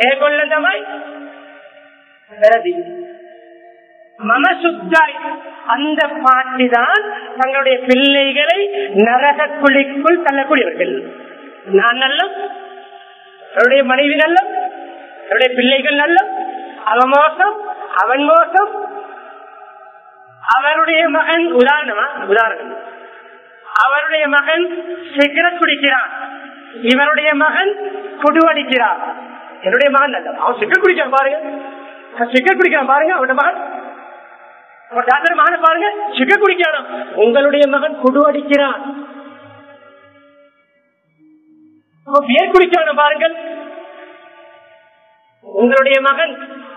ඒගොල්ලන් තමයි වැරදි, මම සුද්ධයි. அந்த பாட்டிதான் தங்களுடைய பிள்ளைகளை நரக குழிக்குள் தள்ளக்கூடியவர்கள். நான் நல்லம், அவருடைய மனைவி நல்லம், அவருடைய பிள்ளைகள் நல்லம், அவன் மோசம், அவன் மோசம். அவருடைய மகன் உதாரணமா, உதாரணம், அவருடைய மகன் சிகரெட் குடிக்கிறான், இவருடைய மகன் குடிவடிக்கிறான். என்னுடைய மகன் அல்ல, அவன் சிகரெட் குடிக்கிறான் பாருங்க, சிகரெட் குடிக்கிறான் பாருங்க, அவருடைய மகன் மகனை பாருங்க, சிகரெட் குடிக்கிறான். உங்களுடைய மகன் குடிவடிக்கிறான், பேர் குடிக்கான பாருங்கள். உங்களுடைய மகன்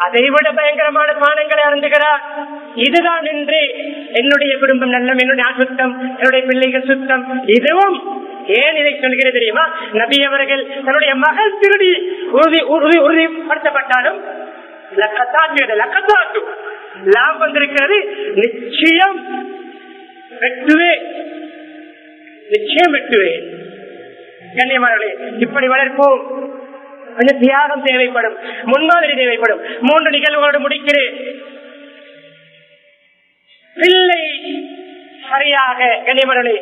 அதைவிட பயங்கரமான பானங்களை அருந்துகிறார். இதுதான் என்று என்னுடைய குடும்பம் நல்லம், என்னுடைய சுத்தம், என்னுடைய பிள்ளைகள் சுத்தம். இதுவும் ஏன் இதை சொல்கிறது தெரியுமா? நபி அவர்கள் தன்னுடைய மகள் திருடி உறுதிப்படுத்தப்பட்டாலும் லாபம் வந்திருக்கிறது. நிச்சயம் வெட்டுவேன், நிச்சயம் வெட்டுவேன். கண்ணியமானவர்களே, இப்படி வளர்ப்போம். கொஞ்சம் தியாகம் தேவைப்படும், முன்மாதிரி தேவைப்படும். 3 நிகழ்வுகளோடு முடிக்கிறேன். பிள்ளை சரியாக கனிமணி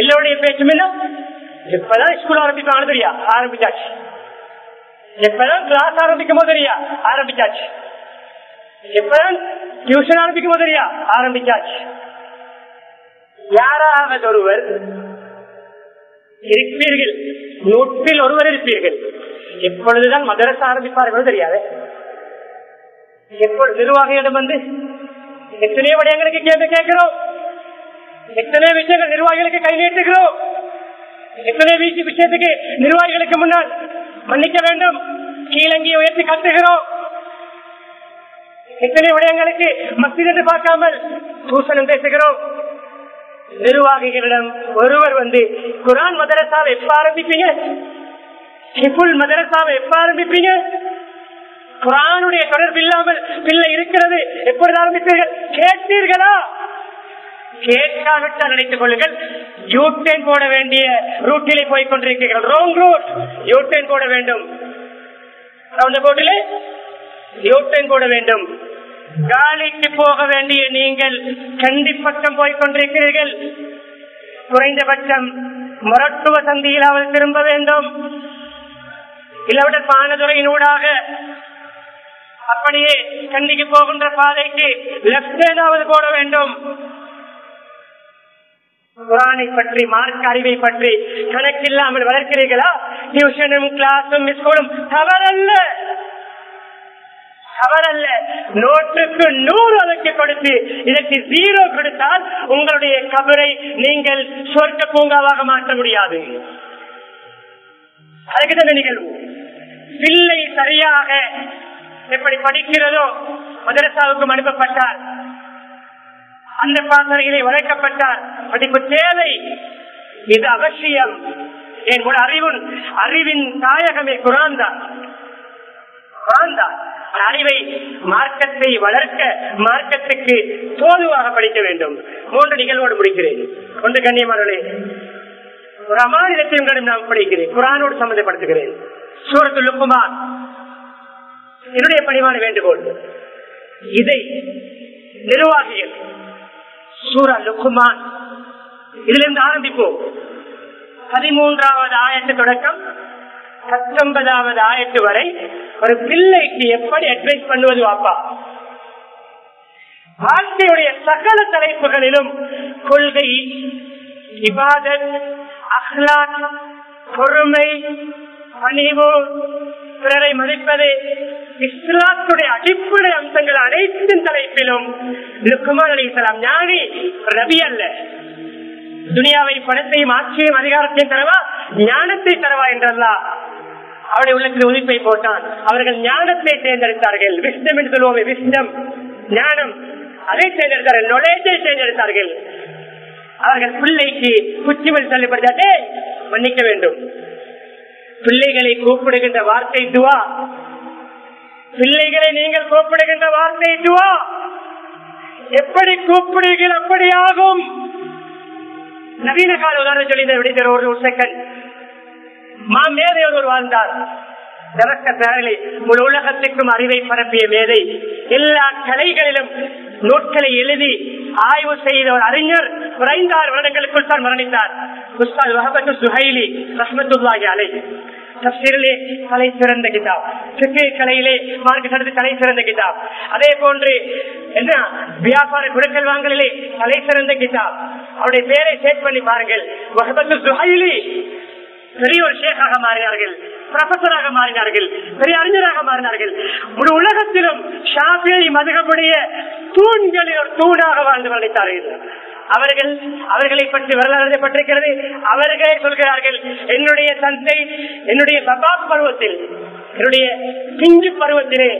எல்லோடைய பேச்சும் என்ன? எப்பதான் ஸ்கூல் ஆரம்பிப்பாங்க தெரியா? ஆரம்பிச்சாச்சு. எப்பதான் கிளாஸ் ஆரம்பிக்கும் போது தெரியா? ஆரம்பிச்சாச்சு. எப்பதான் டியூஷன் ஆரம்பிக்கும் போது தெரியா? ஆரம்பிச்சாச்சு. யாராவது ஒருவர் இருப்பீர்கள், 100 ஒருவர் இருப்பீர்கள். எப்பொழுதுதான் மதரசா ஆரம்பிப்பார்கள் தெரியாது. எப்பொழுது நிர்வாகியிடம் வந்து எத்தனை விடயங்களுக்கு கேள்வி கேட்கிறோம், எத்தனை விஷயங்கள் நிர்வாகிகளுக்கு கை நீட்டுகிறோம், எத்தனை விஷயத்துக்கு நிர்வாகிகளுக்கு முன்னால் மன்னிக்க வேண்டும் கீழங்கியை உயர்த்தி கட்டுகிறோம், எத்தனை விடயங்களுக்கு மத்திய பார்க்காமல் தூசணம் பேசுகிறோம். நிர்வாகிகளிடம் ஒருவர் வந்து குர்ஆன் மதரசாவை எப்ப ஆரம்பிப்பீங்க, ஹிஃபுல் மதரசாவை எப்ப ஆரம்பிப்பீங்க, குர்ஆனுடைய தொடர்பு இல்லாமல் பிள்ளை இருக்கிறது எப்படி ஆரம்பிப்பீர்கள் கேட்டீர்களா? கேட்காவிட்டால் நினைத்துக் கொள்ளுங்கள், யூட்டேன் போட வேண்டிய ரூட்டிலே போய் கொண்டிருக்கிறீர்கள். ரோங் ரூட், யூட்டேன் போட வேண்டும். அந்த போட்டிலே யூட்டேன் போட வேண்டும். காலிக்கு போக வேண்டிய நீங்கள் கண்டி பக்கம் போய் கொண்டிருக்கிறீர்கள். குறைந்தபட்சம் மொரட்டுவ சந்தியில் அவள் திரும்ப வேண்டும். இலவட பானதுறையினூடாக அப்படியே கண்டிக்கு போகின்ற பாதைக்கு லெப்டாவது போட வேண்டும். குரானை பற்றி மார்க்க அறிவை பற்றி கணக்கில்லாமல் வளர்க்கிறீர்களா? டியூஷனும் கிளாஸும் ஸ்கூலும் தவறல்ல, தவறல்ல. நோட்டுக்கு 100 அதற்கு கொடுத்து இதற்கு 0 கொடுத்தால் உங்களுடைய கபரை நீங்கள் சொர்க்க பூங்காவாக மாற்ற முடியாது. அதுக்குதான நிகழ்வு. பிள்ளை சரியாக எப்படி படிக்கிறதோ மதரசாவுக்கும் அனுப்பப்பட்டார், அந்த பாசறையிலே வளர்க்கப்பட்டார். படிப்பு தேவை, இது அவசியம். என் கூட அறிவின் தாயகமே குர்ஆன் தான். அறிவை மார்க்கத்தை வளர்க்க மார்க்கத்துக்கு தோதுவாக படிக்க வேண்டும். 3 நிகழ்வோடு முடிக்கிறேன். ஒன்று, கண்ணியமானவர்களே, ரமணானிடத்தையும் நாம் படிக்கிறேன், குர்ஆனோடு சம்பந்தப்படுத்துகிறேன். சூரத்துல் லுக்மான். என்னுடைய பணிவான வேண்டுகோள், இதை நிர்வாகிகள் சூரா லுக்மான் இதிலிருந்து ஆரம்பிப்போம். 13வது ஆயத்து தொடக்கம் 19வது ஆயத்து வரை ஒரு பிள்ளைக்கு எப்படி அட்வைஸ் பண்ணுவது? வாப்பா வாழ்க்கையுடைய சகல தலைப்புகளிலும் கொள்கை, இபாதத், அஹ்லாக், பொறுமை, பணிவு, பிறரை மதிப்பது, இஸ்லாத்துடைய அடிப்படை அம்சங்கள் அனைத்தின் தலைப்பிலும் லுக்மான் அலைஹிஸ்ஸலாம் ஞானி ரபி அல்ல. துனியாவை பணத்தையும் ஆட்சியும் அதிகாரத்தையும் தரவா, ஞானத்தை தரவா என்றல்லா அவருடைய உள்ளத்தில் உதிப்பை போட்டான். அவர்கள் ஞானத்தை தேர்ந்தெடுத்தார்கள். விஸ்டம் என்று சொல்லுவோமே, விஸ்டம் ஞானம், அதை தேர்ந்தெடுத்தார்கள். நொலேஜை தேர்ந்தெடுத்தார்கள். அவர்கள் பிள்ளைக்கு குச்சிமல் சொல்லப்படுத்தாட்டே மன்னிக்க வேண்டும். பிள்ளைகளை கூப்பிடுகின்ற வார்த்தை துவா. பிள்ளைகளை நீங்கள் கூப்பிடுகின்ற வார்த்தை துவா. எப்படி கூப்பிடுகிற அப்படியாகும். நவீன கால உதாரணம் சொல்லி விடுகிற ஒரு செகண்ட் மேதை ஒருவர் வாழ்ந்தார். முழு உலகத்திற்கும் அறிவை பரப்பிய மேதை, எல்லா கலைகளிலும் நூல்களை எழுதி ஆய்வு செய்த ஒரு அறிஞர் 5 வருடங்களுக்குள் தான் மரணித்தார். உஸ்தாத் வஹபத் சுஹைலி ரஹ்மத்துல்லாஹி அலைஹி. தஃப்ஸீரிலே தலை சிறந்த கிதாப், ஃபிக்ஹ் கலையிலே மார்க்க சட்டத்து தலை சிறந்த கிதாப், அதே போன்று என்ன வியாபார குடுக்கல் வாங்கலிலே தலை சிறந்த கிதாப். அவருடைய பேரை செக் பண்ணி பாருங்கள். வஹபத் சுஹைலி பெரிய ஒரு ஷேக்காக மாறினார்கள், ப்ரொஃபஸராக மாறினார்கள், பெரிய அறிஞராக மாறினார்கள். ஒரு உலகத்திலும் ஷாஃபியி மதுகபுடைய தூண்களில் ஒரு தூணாக வாழ்ந்து மரணித்தார்கள். அவர்களை பற்றி வரலாறு எழுதப்பட்டிருக்கிறது. அவர்களே சொல்கிறார்கள், என்னுடைய தந்தை என்னுடைய சபாப் பருவத்தில், என்னுடைய பிஞ்சு பருவத்திலே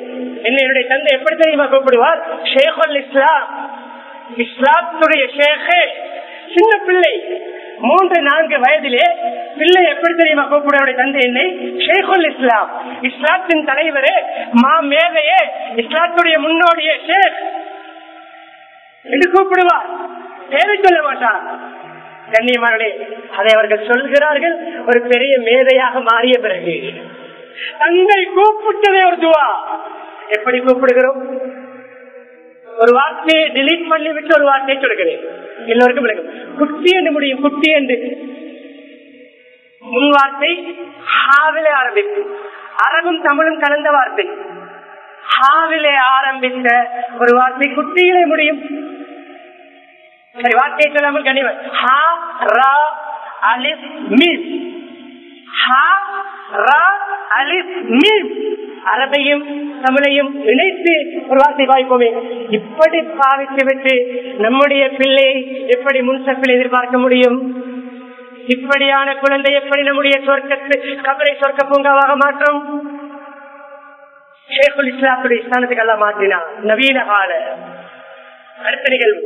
என்னுடைய தந்தை எப்படி தெரியுமா கூப்பிடுவார்? ஷேகுல் இஸ்லாம், இஸ்லாத்துடைய ஷேகே. சின்ன பிள்ளை 3-4 வயதிலே பிள்ளை எப்படி தெரியுமா கூப்பிட தந்தை என்னை? ஷேகுல் இஸ்லாம், இஸ்லாத்தின் தலைவரே, மா மேதையே, இஸ்லாத்துடைய முன்னோடியே ஷேக் என்று கூப்பிடுவார். பேரை சொல்ல மாட்டார். கண்ணியமானே, அதை அவர்கள் சொல்கிறார்கள். ஒரு பெரிய மேதையாக மாறிய பிறகு தந்தை கூப்பிட்டதே ஒரு துவா. எப்படி கூப்பிடுகிறோம்? ஒரு வார்த்தையை delete பண்ணிவிட்டு ஒரு வார்த்தையை சொல்கிறேன். எல்லோருக்கும் விளக்கம். குட்டி என்று முடியும். குட்டி என்று முன் வார்த்தை ஹாவிலே ஆரம்பித்து, அரபும் தமிழும் கலந்த வார்த்தை. ஹாவிலே ஆரம்பித்த ஒரு வார்த்தை குட்டியிலே முடியும். சரி, வார்த்தையை சொல்லாமல் கண்டிப்பார். ஹா ரா அலிஃப் மீம். ஹா ரா அலிஃப் மீம். அரபையும் தமிழையும் இணைத்து ஒரு வார்த்தை வாய்ப்போமே. இப்படி பாவித்துவிட்டு நம்முடைய பிள்ளை எப்படி முன்சப்பில் எதிர்பார்க்க முடியும்? இப்படியான குழந்தை எப்படி நம்முடைய சொர்க்கத்து கபரை சொர்க்க பூங்காவாக மாற்றும்? ஷேகுல் இஸ்லாத்துடைய ஸ்தானத்துக்கு எல்லாம் மாற்றினா. நவீன கால அடுத்த நிகழ்வு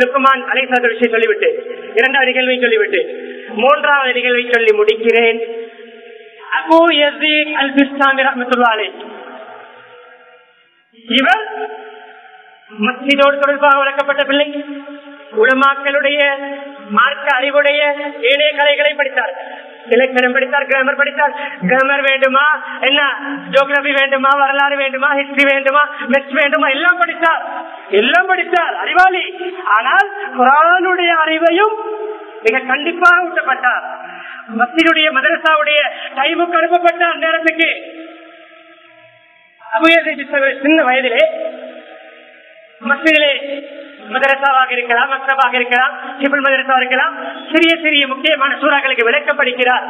லுக்மான் அலைஹிஸ்ஸலாம் விஷயம் சொல்லிவிட்டு 2வது நிகழ்வை சொல்லிவிட்டு 3வது நிகழ்வை சொல்லி முடிக்கிறேன். அபூ யஸீத் அல்-பிஸ்தாமி ரஹ்மத்துல்லாஹி அலைஹி இவர் மஸ்ஜிதோடு தொடர்பாக வளர்க்கப்பட்ட பிள்ளை. உலமாக்களுடைய மார்க்க அறிவுடைய ஏனைய கலைகளை படித்தார். இலக்கணம் படித்தார், கிராமர் படித்தார். கிராமர் வேண்டுமா, என்ன ஜியோகிராபி வேண்டுமா, வரலாறு வேண்டுமா, ஹிஸ்டரி வேண்டுமா, மெட்ஸ் வேண்டுமா, எல்லாம் படித்தார், எல்லாம் படித்தார். அறிவாளி. ஆனால் குர்ஆனுடைய அறிவையும் மிக கண்டிப்பாக ஊட்டப்பட்டார். மஸ்ஜிதுடைய மதரசாவுடைய டைமுக்கு அனுப்பப்பட்ட அந்நேரத்துக்கு சின்ன வயதிலே மஸ்ஜிதிலே மதரசாவாக இருக்கலாம், மக்தபாக இருக்கலாம், சிபில் மதரசா இருக்கலாம், சிறிய சிறிய முக்கியமான சூறாக்களுக்கு விளக்கம் படிக்கிறார்.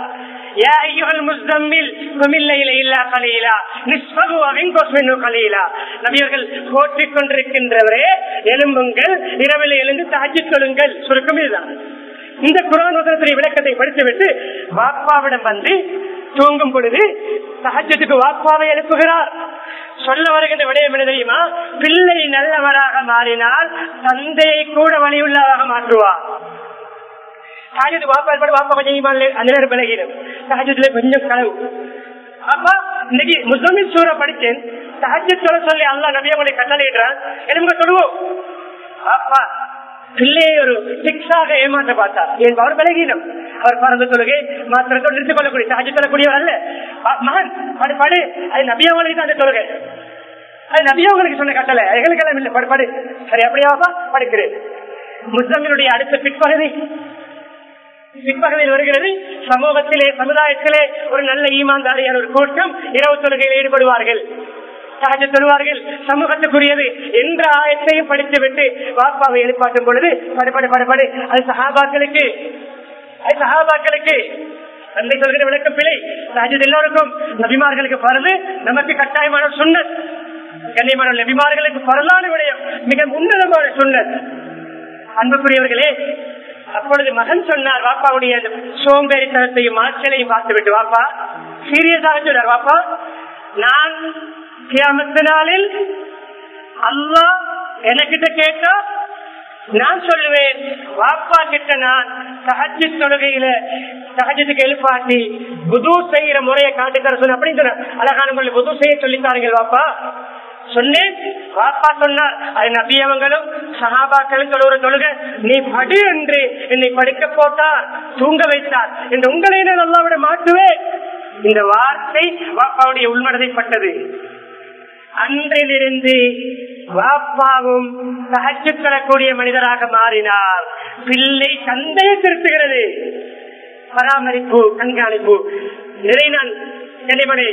يا ايها المزمل قم الليل الا قليلا نصفه او انقص منه قليلا நபியர்கள் போற்றிக் கொண்டிருக்கின்றவரே எழும்புங்கள், இரவிலே எழுந்து தஹஜ்ஜுத் தொழுங்கள். சுருக்கமேதான் இந்த குர்ஆன் வசனத்தின் விளக்கத்தை படித்துவிட்டு வாப்பாவிடம் வந்து தூங்கும் பொழுது தஹஜ்ஜுக்கு வாப்பாவை எழுப்புகிறார். சொல்ல வருகின்ற விடயம் என்ன தெரியுமா? பிள்ளை நல்லவராக மாறினால் தந்தையை கூட வலியுள்ளவராக மாற்றுவார். ஏமாற்ற பார்த்தார். அவர் பலகீனம், அவர் பறந்த தொழுகை மாத்திரத்தோடு நிறுத்திக் கொள்ளக்கூடிய தஹஜ்ஜுத் தொழக்கூடியவர் அல்ல. மகன் படுபாடு அது நபியவங்களுக்கு தான் அந்த தொழுகை, அது நபியவங்களுக்கு சொன்ன கட்டளை, எங்களுக்கெல்லாம் இல்லை. படுபாடு சரி அப்படியாப்பா படுக்கிறேன். முஸ்லிம்களுடைய அடுத்த பிற்பகுதியில் வருகிறது. சமூகத்திலே சமுதாயத்திலே ஒரு நல்ல ஈமான்தாரியான ஒரு கூட்டம் இரவு தொழுகையில் ஈடுபடுவார்கள், தஹஜ்ஜுத் தொழுவார்கள், சமூகத்துக்குரியது என்ற ஆயத்தையும் படித்துவிட்டு வாப்பாவை எழுப்பாட்டும் பொழுது படுபடு படுபடு அது சஹாபாக்களுக்கு, அது சஹாபாக்களுக்கு தந்தை சொல்கிற விளக்கம் பிழை. தஹஜ்ஜுத் எல்லோருக்கும் நபிமார்களுக்கு பரந்து நமக்கு கட்டாயமான சுன்னத். கண்ணியமான நபிமார்களுக்கு பரலான விடயம், மிக உன்னதமான சுன்னத். அன்புக்குரியவர்களே, அப்பொழுது மகன் சொன்னார் வாப்பாவுடைய சோம்பேறித்தனத்தையும் மாற்றலையும் பார்த்துவிட்டு, வாப்பா சீரியஸாக சொன்னார், வாப்பா நான் கியாமத் நாளில் அல்லாஹ் எனக்கிட்ட கேட்டா நான் சொல்லுவேன், வாப்பா கிட்ட நான் தஹஜ்ஜுத் தொழுகையில தஹஜ்ஜுக்கு எழுப்பாட்டி வுது செய்கிற முறையை காட்டித்தர சொன்ன அப்படின்னு சொன்ன அழகான முறையில் வுது செய்ய சொல்லித்தார்கள் வாப்பா சொன்னேன். வாப்பா சொன்னார் அது நபியவங்களும் சஹாபாக்களும் தொழுகிற தொழுகை, நீ படு என்று என்னை படுக்க போட்டார், தூங்க வைத்தார் என்று உங்களை நான் அல்லாஹ்விட மாட்டுவேன். இந்த வார்த்தை வாப்பாவுடைய உள்மனதைப்பட்டது. அன்றிலிருந்து வாப்பாவும் தஹஜ்ஜுத் தொழக்கூடிய மனிதராக மாறினார். பிள்ளை தந்தையை திருத்துகிறது, பராமரிப்பு, கண்காணிப்பு நிறை. நான் நினைவனை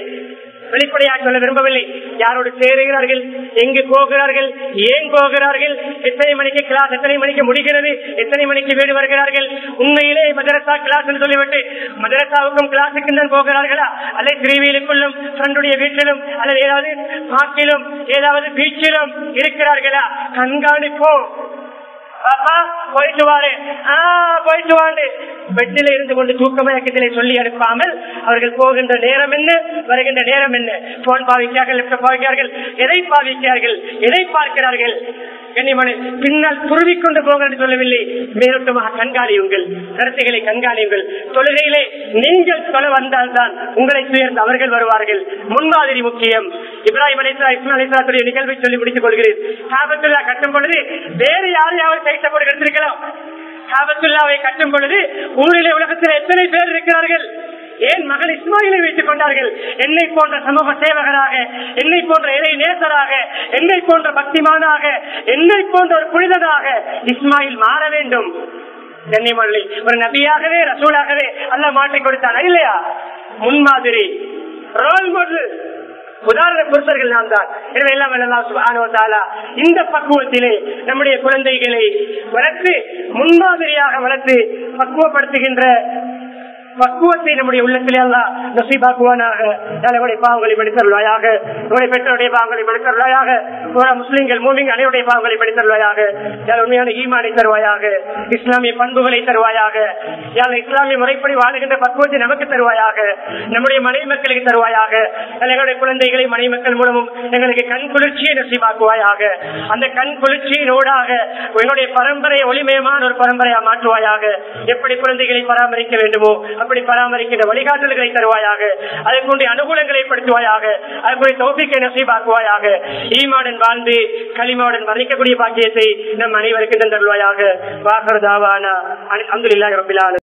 வெளிப்படையாக சொல்ல விரும்பவில்லை. யாரோடு சேருகிறார்கள், எங்கு போகிறார்கள், ஏன் போகிறார்கள், எத்தனை மணிக்கு கிளாஸ், எத்தனை மணிக்கு முடிகிறது, எத்தனை மணிக்கு வீடு வருகிறார்கள், உண்மையிலே மதரசா கிளாஸ் என்று சொல்லிவிட்டு மதரசாவுக்கும் கிளாஸுக்கும் தான் போகிறார்களா, அல்லது திருவியிலுக்குள்ளும் ஃப்ரெண்டுடைய வீட்டிலும் அல்லது ஏதாவது பார்க்கிலும் ஏதாவது பீச்சிலும் இருக்கிறார்களா? கண்காணிப்போம். போயிட்டு வாரு, போயிட்டு வாண்டு பெட்டில இருந்து கொண்டு தூக்கமயக்கத்திலே சொல்லி அனுப்பாமல் அவர்கள் போகின்ற நேரம் என்ன, வருகின்ற நேரம் என்ன, போன் பாவிக்கிறார்கள், லேப்டாப் பாவிக்கிறார்கள், எதை பாவிக்கிறார்கள், எதை பார்க்கிறார்கள், கண்ணிமனை பின்னால் துருவிக்கொண்டு போகிறது சொல்லவில்லை. மேலோட்டமாக கண்காணியுங்கள், கருத்துக்களை கண்காணியுங்கள். தொழுகையிலே நீங்கள் தொலை வந்தால்தான் உங்களை சேர்ந்து அவர்கள் வருவார்கள். முன்மாதிரி முக்கியம். இப்ராஹிம் அலைஹிஸ்ஸலாத்துடைய நிகழ்வை சொல்லி முடித்துக் கொள்கிறேன். காபத்துல்லா கட்டும் பொழுது வேறு யாரையாவது கைத்தப்போடு எடுத்திருக்கலாம். காபத்துல்லாவை கட்டும் பொழுது ஊரிலே உலகத்தில் எத்தனை பேர் இருக்கிறார்கள்? ஏன் மகன் இஸ்மாயிலை வைத்துக் கொண்டார்கள். என்னை போன்ற சமூக சேவகராக, என்னை போன்ற இறை நேசராக, என்னை போன்ற பக்திமானாக, என்னை போன்ற ஒரு புனிதனாக இஸ்மாயில் மாற வேண்டும். கண்ணியமானவர்களே, ஒரு நபியாகவே ரசூலாகவே அல்லாஹ் மாற்றி கொடுத்தான் இல்லையா? முன்மாதிரி, ரோல் மாடல், உதாரண புருஷர்கள் நாம் தான். எனவே எல்லாம் அல்லாஹ் சுப்ஹானஹு வ தஆலா இந்த பக்குவத்திலே நம்முடைய குழந்தைகளை வளர்த்து முன்மாதிரியாக வளர்த்து பக்குவப்படுத்துகின்ற பக்குவத்தை நம்முடைய உள்ளத்திலே அல்லாஹ் நஸீபாக்குவானாக. நம்முடைய பாவங்களை மன்னித்தருள்வாயாக, நம்முடைய பெற்றோருடைய பாவங்களை மன்னித்தருள்வாயாக, முஸ்லிம்கள் மூமின்கள் அனைவருடைய பாவங்களை மன்னித்தருள்வாயாக. உண்மையான ஈமானை தருவாயாக, இஸ்லாமிய பண்புகளை தருவாயாக, இஸ்லாமிய முறைப்படி வாழ்கின்ற பக்குவத்தை நமக்கு தருவாயாக, நம்முடைய மனைவி மக்களுக்கு தருவாயாக, எங்களுடைய குழந்தைகளை மனைவி மக்கள் மூலமும் எங்களுக்கு கண் குளிர்ச்சியை நஸீபாக்குவாயாக. அந்த கண் குளிர்ச்சியினோடாக எங்களுடைய பரம்பரை ஒளிமயமான ஒரு பரம்பரையாக மாற்றுவாயாக. எப்படி குழந்தைகளை பராமரிக்க வேண்டுமோ அப்படி பராமரிக்கின்ற வழிகாட்டல்களை தருவாயாக, அதற்குடைய அனுகூலங்களை ஏற்படுத்துவாயாக, அதற்குரிய தௌஃபீக்கை நஸீபாக்குவாயாக. ஈமானுடன் வாழ்ந்து கலிமாவுடன் மரணிக்கக்கூடிய பாக்கியத்தை நம் அனைவருக்கும் தந்தருள்வாயாக. வாஹர் தாவானா அல்ஹம்துலில்லாஹி ரப்பில் ஆலமீன்.